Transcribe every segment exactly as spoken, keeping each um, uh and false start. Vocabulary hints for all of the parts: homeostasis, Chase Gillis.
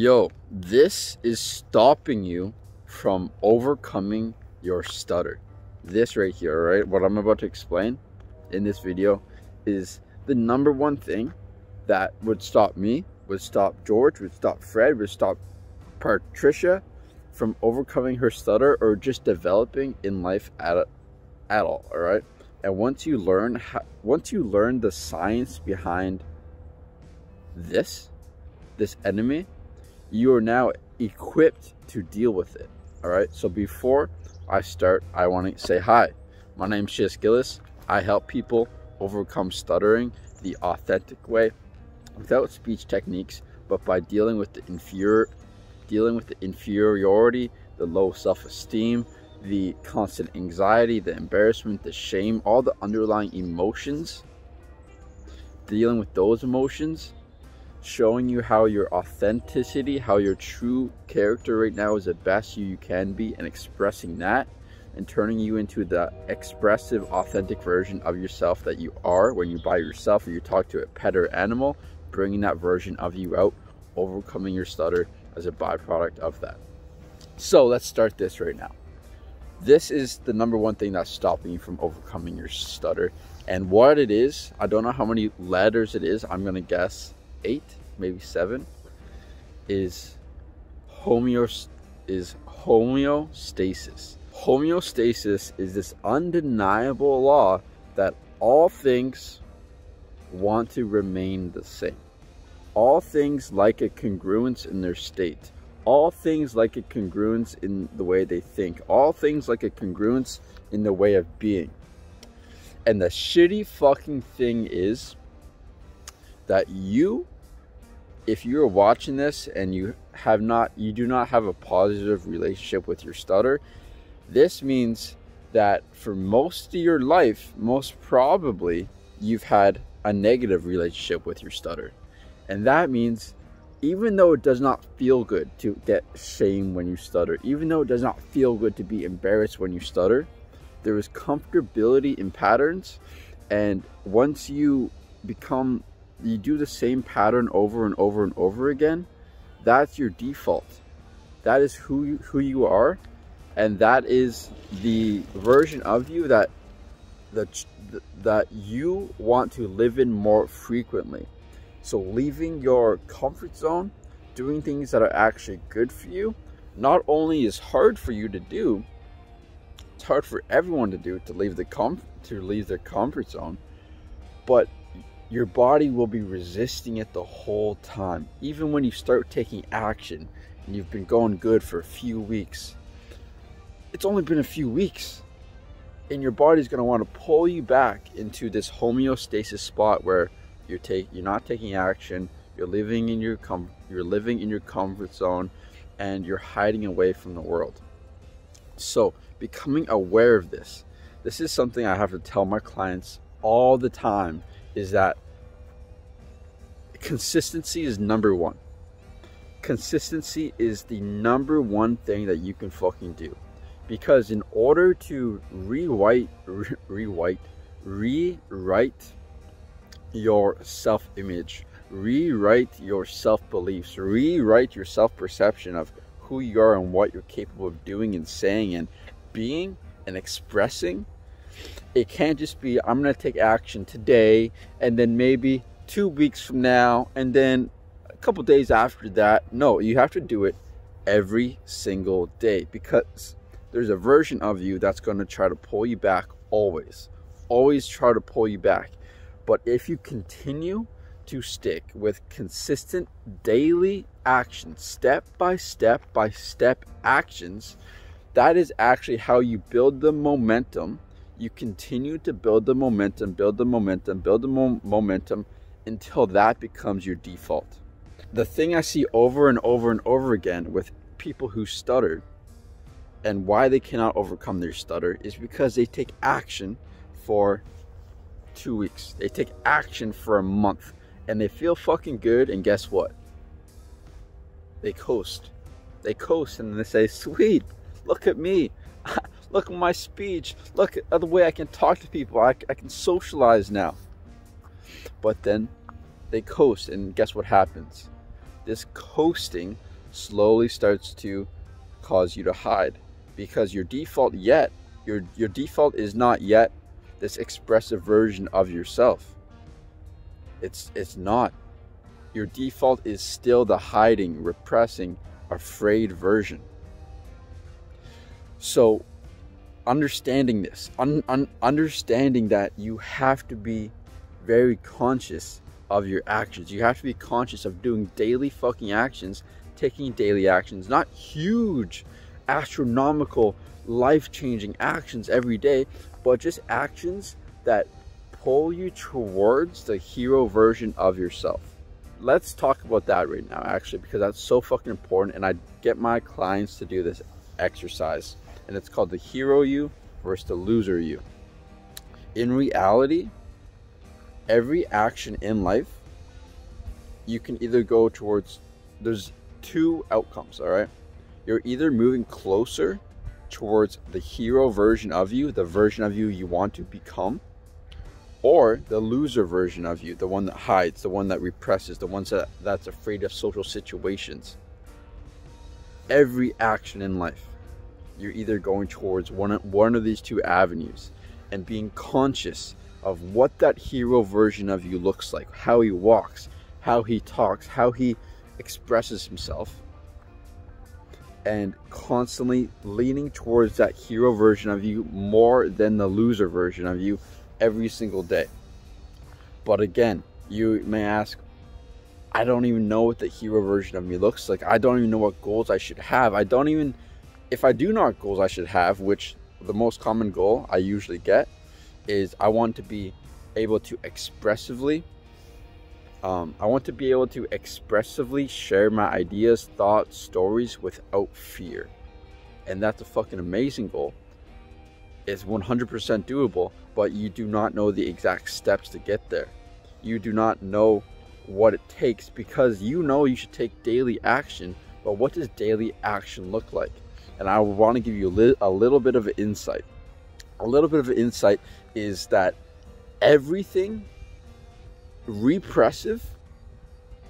yo, this is stopping you from overcoming your stutter. This right here, all right, what I'm about to explain in this video is the number one thing that would stop me, would stop George, would stop Fred, would stop Patricia from overcoming her stutter or just developing in life at a, at all, all right? And once you learn how, once you learn the science behind this, this enemy, you are now equipped to deal with it, all right? So before I start, I want to say hi. My name's Chase Gillis. I help people overcome stuttering the authentic way, without speech techniques, but by dealing with the inferior, dealing with the inferiority, the low self-esteem, the constant anxiety, the embarrassment, the shame, all the underlying emotions, dealing with those emotions, showing you how your authenticity, how your true character right now is the best you can be, and expressing that and turning you into the expressive, authentic version of yourself that you are when you're by yourself or you talk to a pet or animal, bringing that version of you out, overcoming your stutter as a byproduct of that. So let's start this right now. This is the number one thing that's stopping you from overcoming your stutter. And what it is, I don't know how many letters it is, I'm gonna guess eight, maybe seven, is homeost is homeostasis. Homeostasis is this undeniable law that all things want to remain the same. All things like a congruence in their state. All things like a congruence in the way they think. All things like a congruence in the way of being. And the shitty fucking thing is that you, if you're watching this and you have not, you do not have a positive relationship with your stutter, this means that for most of your life, most probably, you've had a negative relationship with your stutter. And that means, even though it does not feel good to get shame when you stutter, even though it does not feel good to be embarrassed when you stutter, there is comfortability in patterns. And once you become, you do the same pattern over and over and over again, that's your default. That is who you, who you are. And that is the version of you that, that, that you want to live in more frequently. So leaving your comfort zone, doing things that are actually good for you, not only is hard for you to do, it's hard for everyone to do, to leave the comf to leave their comfort zone, but your body will be resisting it the whole time. Even when you start taking action and you've been going good for a few weeks, it's only been a few weeks, and your body's going to want to pull you back into this homeostasis spot where You're, take, you're not taking action, you're living in your com you're living in your comfort zone, and you're hiding away from the world. So becoming aware of this, this is something I have to tell my clients all the time, is that consistency is number one. Consistency is the number one thing that you can fucking do. Because in order to rewrite, re rewrite, rewrite, your self-image, rewrite your self-beliefs, rewrite your self-perception of who you are and what you're capable of doing and saying and being and expressing, it can't just be, I'm going to take action today, and then maybe two weeks from now, and then a couple days after that. No, you have to do it every single day, because there's a version of you that's going to try to pull you back always. Always try to pull you back. But if you continue to stick with consistent daily action, step by step by step actions, that is actually how you build the momentum. You continue to build the momentum, build the momentum, build the mo momentum until that becomes your default. The thing I see over and over and over again with people who stutter and why they cannot overcome their stutter is because they take action for two weeks, they take action for a month, and they feel fucking good, and guess what, they coast they coast and they say, sweet, look at me, look at my speech, look at the way I can talk to people, I, I can socialize now. But then they coast, and guess what happens, this coasting slowly starts to cause you to hide, because your default yet, your, your default is not yet this expressive version of yourself. It's, it's not. Your default is still the hiding, repressing, afraid version. So understanding this, un, un, understanding that you have to be very conscious of your actions. You have to be conscious of doing daily fucking actions, taking daily actions, not huge, astronomical, life-changing actions every day, but just actions that pull you towards the hero version of yourself. Let's talk about that right now, actually, because that's so fucking important. And I get my clients to do this exercise, and it's called the hero you versus the loser you. In reality, every action in life, you can either go towards, there's two outcomes, all right? You're either moving closer towards the hero version of you, the version of you you want to become, or the loser version of you, the one that hides, the one that represses, the one that, that's afraid of social situations. Every action in life, you're either going towards one, one of these two avenues, and being conscious of what that hero version of you looks like, how he walks, how he talks, how he expresses himself, and constantly leaning towards that hero version of you more than the loser version of you every single day. But again, you may ask, I don't even know what the hero version of me looks like. I don't even know what goals I should have. I don't even, if I do know what goals I should have, which the most common goal I usually get is I want to be able to expressively, um, I want to be able to expressively share my ideas, thoughts, stories without fear. And that's a fucking amazing goal. It's one hundred percent doable, but you do not know the exact steps to get there. You do not know what it takes, because you know you should take daily action, but what does daily action look like? And I want to give you a, li a little bit of insight. A little bit of insight is that everything repressive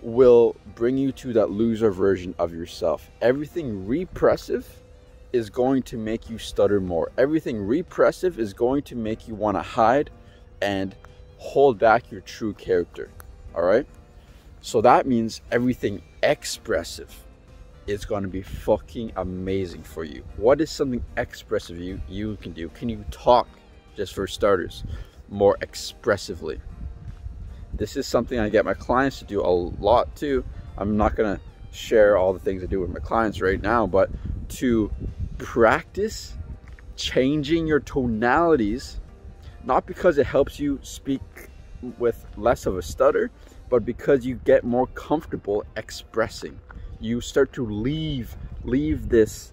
will bring you to that loser version of yourself. Everything repressive is going to make you stutter more. Everything repressive is going to make you want to hide and hold back your true character. All right? So that means everything expressive is going to be fucking amazing for you. What is something expressive you, you can do? Can you talk, just for starters, more expressively? This is something I get my clients to do a lot too. I'm not going to share all the things I do with my clients right now, but to practice changing your tonalities, not because it helps you speak with less of a stutter, but because you get more comfortable expressing. You start to leave leave this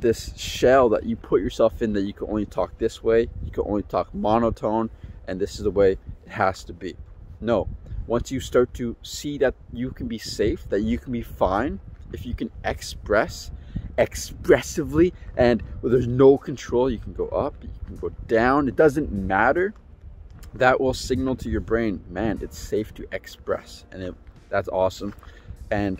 this shell that you put yourself in, that you can only talk this way, you can only talk monotone, and this is the way it has to be. No, once you start to see that you can be safe, that you can be fine, if you can express expressively, and well, there's no control, you can go up, you can go down, it doesn't matter. That will signal to your brain, man, it's safe to express, and it, that's awesome. And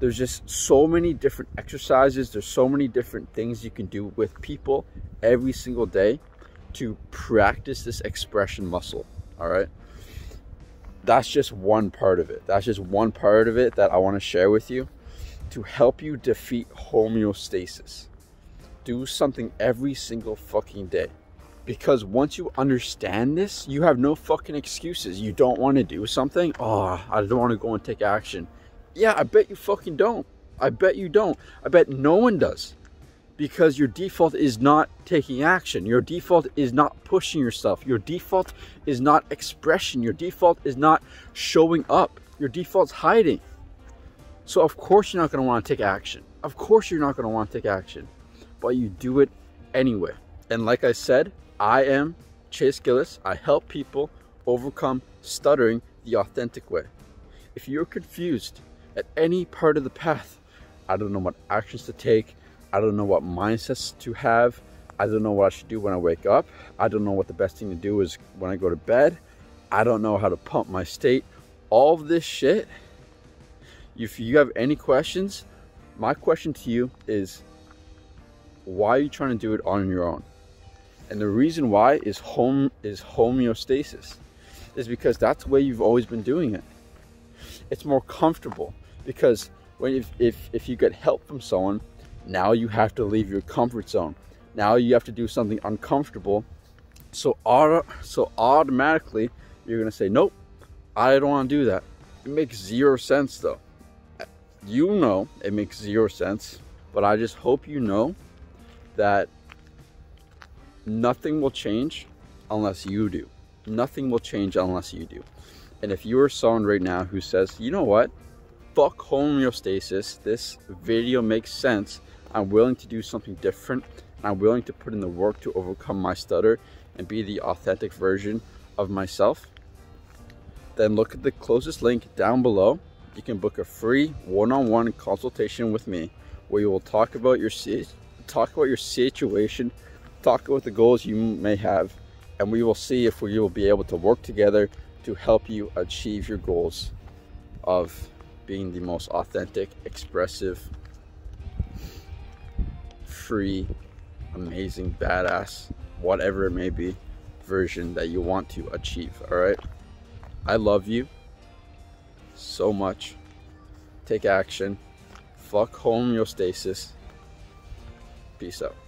there's just so many different exercises, there's so many different things you can do with people every single day to practice this expression muscle, all right? That's just one part of it. That's just one part of it that I want to share with you to help you defeat homeostasis. Do something every single fucking day, because once you understand this, you have no fucking excuses. You don't want to do something. Oh, I don't want to go and take action. Yeah, I bet you fucking don't. I bet you don't. I bet no one does, because your default is not taking action. Your default is not pushing yourself. Your default is not expression. Your default is not showing up. Your default's hiding. So of course you're not going to want to take action. Of course you're not going to want to take action, but you do it anyway. And like I said, I am Chase Gillis. I help people overcome stuttering the authentic way. If you're confused at any part of the path, I don't know what actions to take, I don't know what mindsets to have, I don't know what I should do when I wake up, I don't know what the best thing to do is when I go to bed, I don't know how to pump my state, all of this shit, If you have any questions, my question to you is, why are you trying to do it on your own? And the reason why is home is homeostasis, is because that's the way you've always been doing it. It's more comfortable, because when if, if, if you get help from someone, now you have to leave your comfort zone. Now you have to do something uncomfortable. So, auto, so automatically you're gonna say, nope, I don't wanna do that. It makes zero sense though. You know, it makes zero sense, but I just hope you know that nothing will change unless you do. Nothing will change unless you do. And if you are someone right now who says, you know what, fuck homeostasis, this video makes sense, I'm willing to do something different, and I'm willing to put in the work to overcome my stutter and be the authentic version of myself, then look at the closest link down below. You can book a free one-on-one consultation with me, where you will talk about your talk about your situation, talk about the goals you may have, and we will see if we will be able to work together to help you achieve your goals of being the most authentic, expressive, free, amazing, badass, whatever it may be, version that you want to achieve, all right? I love you so much. Take action. Fuck homeostasis. Peace out.